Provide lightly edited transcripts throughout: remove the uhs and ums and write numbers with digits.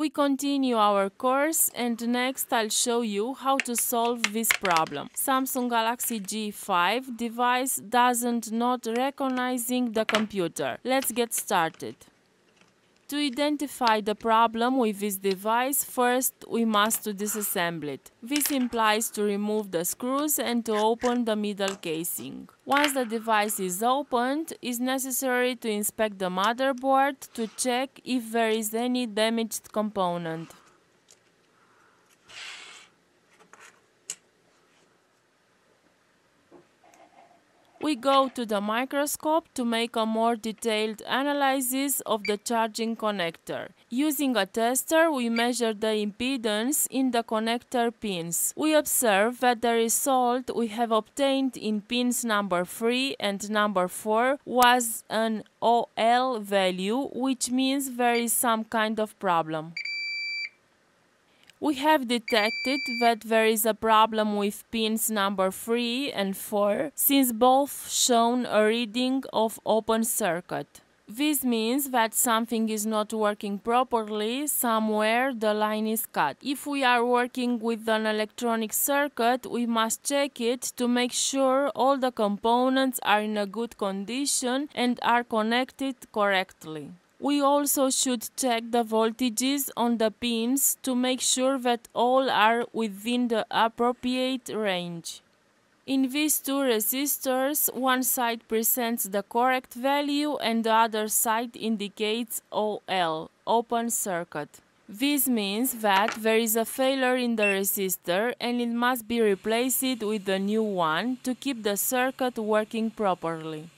We continue our course and next I'll show you how to solve this problem. Samsung Galaxy J5 device not recognizing the computer. Let's get started. To identify the problem with this device, first we must disassemble it. This implies to remove the screws and to open the middle casing. Once the device is opened, it is necessary to inspect the motherboard to check if there is any damaged component. We go to the microscope to make a more detailed analysis of the charging connector. Using a tester, we measure the impedance in the connector pins. We observe that the result we have obtained in pins number 3 and number 4 was an OL value, which means there is some kind of problem. We have detected that there is a problem with pins number 3 and 4, since both shown a reading of open circuit. This means that something is not working properly, somewhere the line is cut. If we are working with an electronic circuit, we must check it to make sure all the components are in a good condition and are connected correctly. We also should check the voltages on the pins to make sure that all are within the appropriate range. In these two resistors, one side presents the correct value and the other side indicates OL, open circuit. This means that there is a failure in the resistor and it must be replaced with a new one to keep the circuit working properly.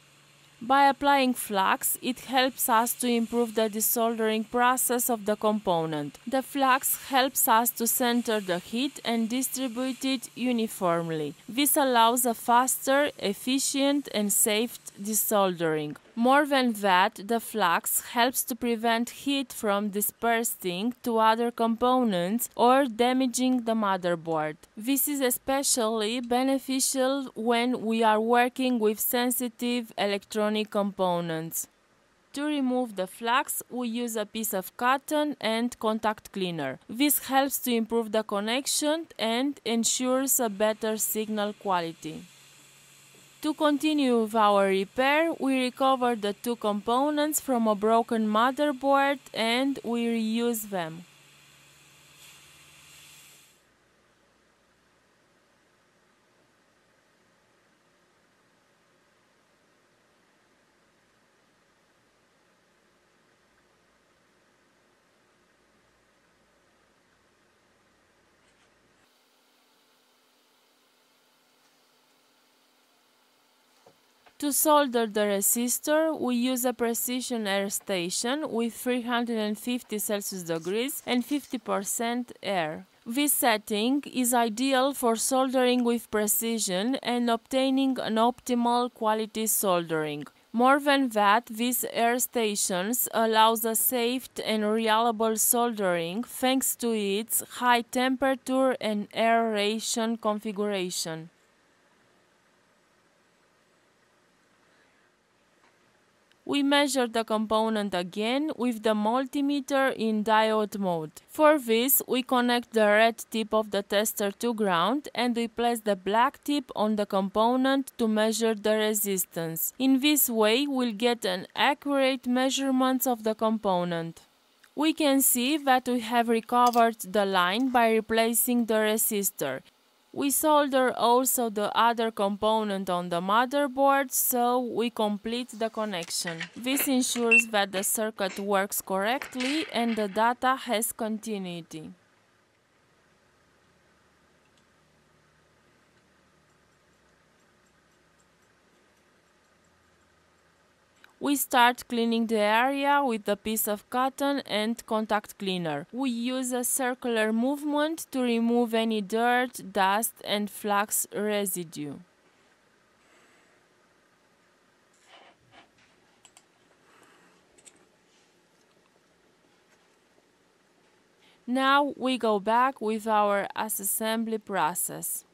By applying flux, it helps us to improve the desoldering process of the component. The flux helps us to center the heat and distribute it uniformly. This allows a faster, efficient and safe desoldering. More than that, the flux helps to prevent heat from dispersing to other components or damaging the motherboard. This is especially beneficial when we are working with sensitive electronic components. To remove the flux, we use a piece of cotton and contact cleaner. This helps to improve the connection and ensures a better signal quality. To continue with our repair, we recover the two components from a broken motherboard and we reuse them. To solder the resistor, we use a precision air station with 350 Celsius degrees and 50% air. This setting is ideal for soldering with precision and obtaining an optimal quality soldering. More than that, these air stations allows a safe and reliable soldering thanks to its high temperature and aeration configuration. We measure the component again with the multimeter in diode mode. For this, we connect the red tip of the tester to ground and we place the black tip on the component to measure the resistance. In this way, we'll get an accurate measurement of the component. We can see that we have recovered the line by replacing the resistor. We solder also the other component on the motherboard, so we complete the connection. This ensures that the circuit works correctly and the data has continuity. We start cleaning the area with a piece of cotton and contact cleaner. We use a circular movement to remove any dirt, dust and flux residue. Now we go back with our assembly process.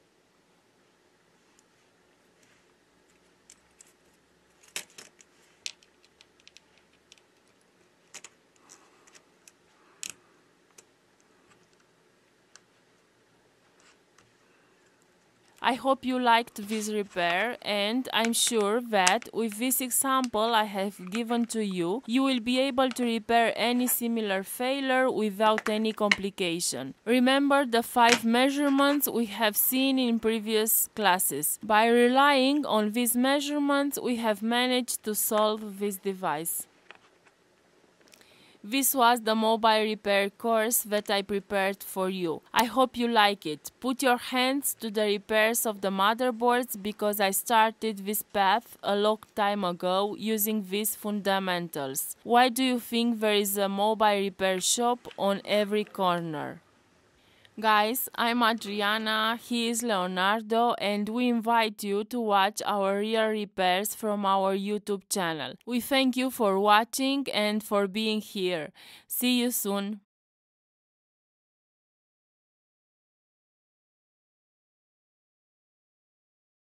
I hope you liked this repair, and I'm sure that with this example I have given to you, you will be able to repair any similar failure without any complication. Remember the 5 measurements we have seen in previous classes. By relying on these measurements, we have managed to solve this device. This was the mobile repair course that I prepared for you. I hope you like it. Put your hands to the repairs of the motherboards, because I started this path a long time ago using these fundamentals. Why do you think there is a mobile repair shop on every corner? Guys, I'm Adriana, he is Leonardo, and we invite you to watch our real repairs from our YouTube channel. We thank you for watching and for being here. See you soon!